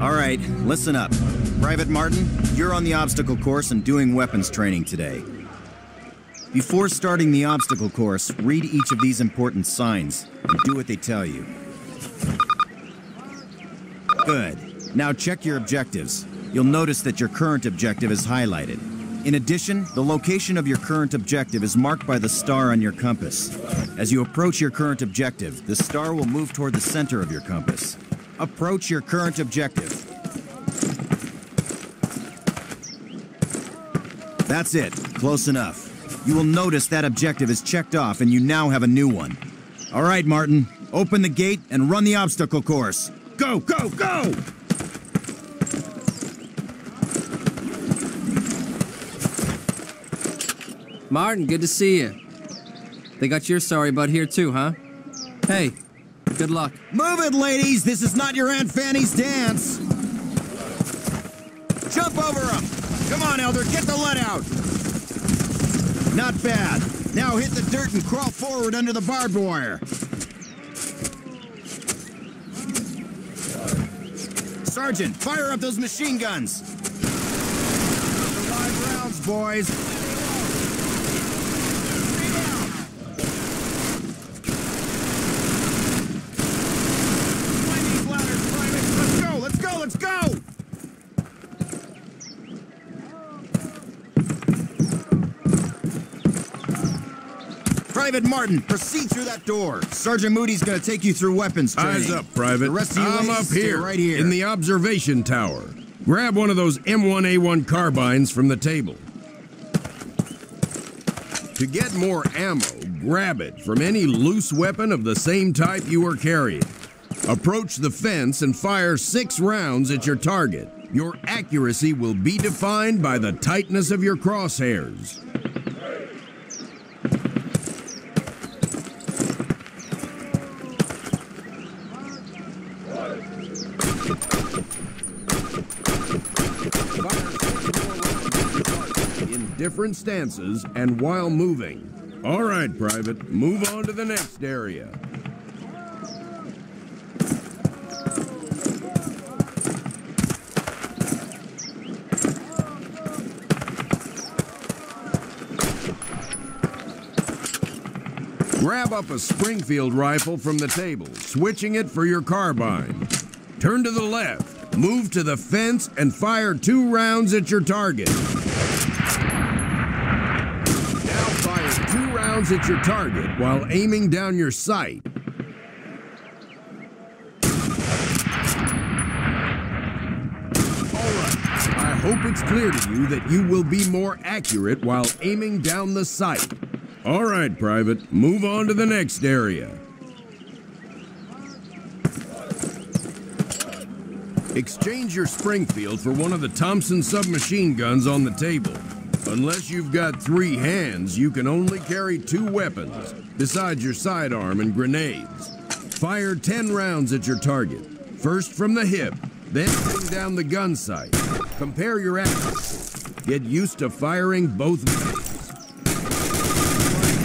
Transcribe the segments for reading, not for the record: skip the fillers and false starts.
Alright, listen up. Private Martin, you're on the obstacle course and doing weapons training today. Before starting the obstacle course, read each of these important signs and do what they tell you. Good. Now check your objectives. You'll notice that your current objective is highlighted. In addition, the location of your current objective is marked by the star on your compass. As you approach your current objective, the star will move toward the center of your compass. Approach your current objective. That's it. Close enough. You will notice that objective is checked off and you now have a new one. All right, Martin. Open the gate and run the obstacle course. Go, go, go! Martin, good to see you. They got your sorry butt here too, huh? Hey. Good luck. Move it, ladies! This is not your Aunt Fanny's dance! Jump over him! Come on, Elder, get the lead out! Not bad. Now hit the dirt and crawl forward under the barbed wire. Sergeant, fire up those machine guns! Those are live rounds, boys! Private Martin, proceed through that door. Sergeant Moody's gonna take you through weapons training. Eyes up, Private. The rest of you I'm up here, right here, in the observation tower. Grab one of those M1A1 carbines from the table. To get more ammo, grab it from any loose weapon of the same type you are carrying. Approach the fence and fire 6 rounds at your target. Your accuracy will be defined by the tightness of your crosshairs. Different stances and while moving. All right, Private, move on to the next area. Grab up a Springfield rifle from the table, switching it for your carbine. Turn to the left, move to the fence, and fire 2 rounds at your target. At your target while aiming down your sight. Alright, I hope it's clear to you that you will be more accurate while aiming down the sight. Alright, Private, move on to the next area. Exchange your Springfield for one of the Thompson submachine guns on the table. Unless you've got 3 hands, you can only carry 2 weapons, besides your sidearm and grenades. Fire 10 rounds at your target, first from the hip, then bring down the gun sight. Compare your accuracy. Get used to firing both ways.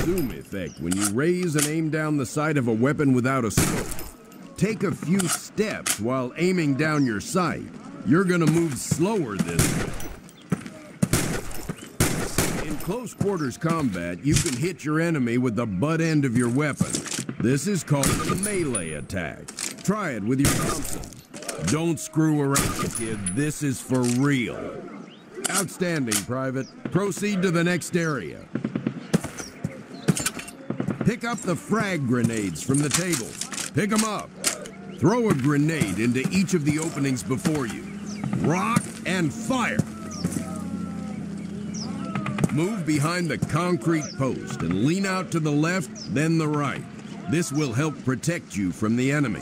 Zoom effect when you raise and aim down the sight of a weapon without a scope. Take a few steps while aiming down your sight. You're gonna move slower this way. Close quarters combat, you can hit your enemy with the butt end of your weapon. This is called a melee attack. Try it with your Thompson. Don't screw around, kid. This is for real. Outstanding, Private. Proceed to the next area. Pick up the frag grenades from the table. Pick them up. Throw a grenade into each of the openings before you. Rock and fire. Move behind the concrete post and lean out to the left, then the right. This will help protect you from the enemy.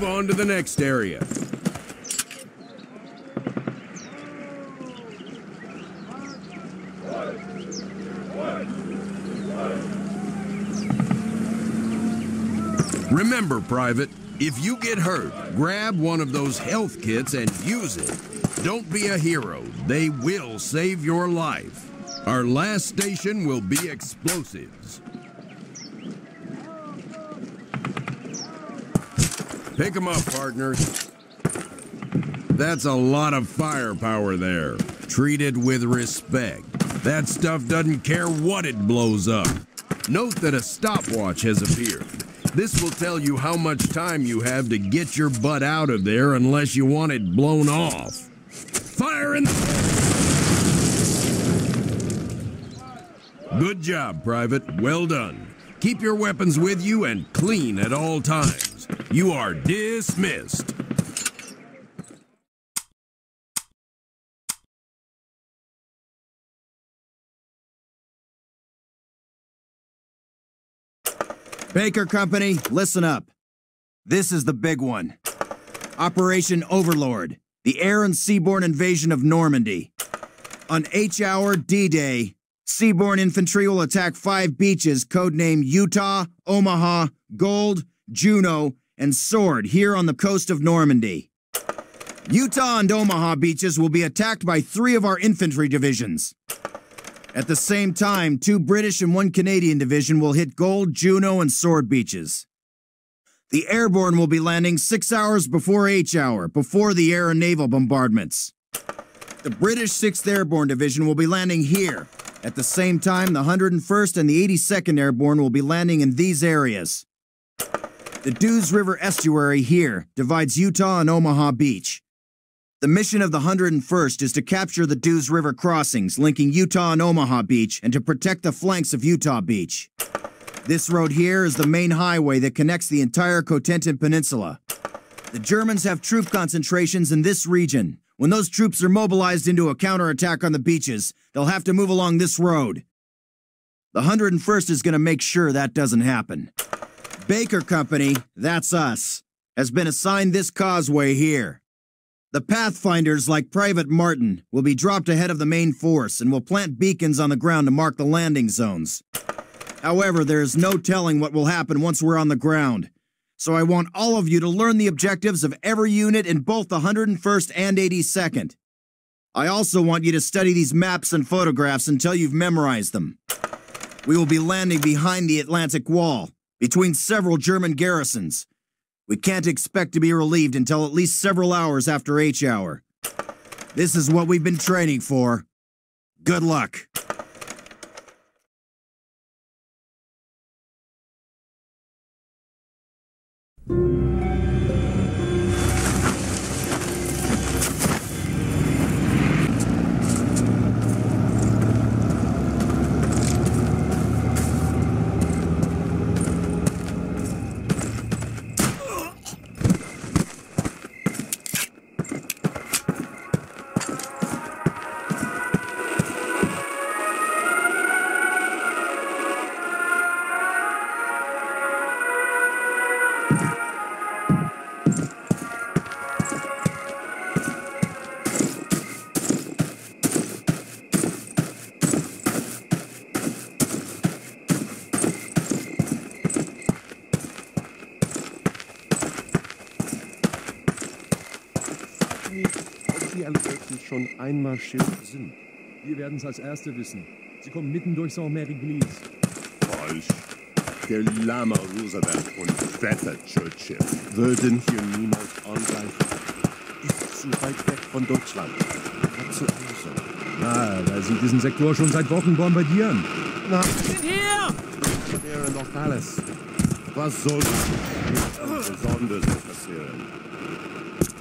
move on to the next area. Remember, Private, if you get hurt, grab one of those health kits and use it. Don't be a hero. They will save your life. Our last station will be explosives. Pick them up, partners. That's a lot of firepower there. Treat it with respect. That stuff doesn't care what it blows up. Note that a stopwatch has appeared. This will tell you how much time you have to get your butt out of there unless you want it blown off. Fire in the... Good job, Private. Well done. Keep your weapons with you and clean at all times. You are dismissed. Baker Company, listen up. This is the big one. Operation Overlord, the air and seaborne invasion of Normandy. On H-hour D-Day, seaborne infantry will attack 5 beaches codenamed Utah, Omaha, Gold, Juno, and Sword here on the coast of Normandy. Utah and Omaha beaches will be attacked by 3 of our infantry divisions. At the same time, 2 British and 1 Canadian division will hit Gold, Juno, and Sword beaches. The airborne will be landing 6 hours before H-hour, before the air and naval bombardments. The British 6th Airborne Division will be landing here. At the same time, the 101st and the 82nd Airborne will be landing in these areas. The Douve River estuary here divides Utah and Omaha Beach. The mission of the 101st is to capture the Douve River crossings linking Utah and Omaha Beach and to protect the flanks of Utah Beach. This road here is the main highway that connects the entire Cotentin Peninsula. The Germans have troop concentrations in this region. When those troops are mobilized into a counterattack on the beaches, they'll have to move along this road. The 101st is going to make sure that doesn't happen. Baker Company, that's us, has been assigned this causeway here. The Pathfinders, like Private Martin, will be dropped ahead of the main force and will plant beacons on the ground to mark the landing zones. However, there is no telling what will happen once we're on the ground, so I want all of you to learn the objectives of every unit in both the 101st and 82nd. I also want you to study these maps and photographs until you've memorized them. We will be landing behind the Atlantic Wall, between several German garrisons. We can't expect to be relieved until at least several hours after H-hour. This is what we've been training for. Good luck. Schon einmarschiert sind. Wir werden es als Erste wissen. Sie kommen mitten durch Saint-Mary-Glees. Falsch. Der Lama Roosevelt und Vetter Churchill würden hier niemals angreifen. Ist zu weit weg von Deutschland. Wozu also? Na, weil sie diesen Sektor schon seit Wochen bombardieren. Na, wir sind hier! Wir hören doch alles. Was soll das? Besonderes passieren?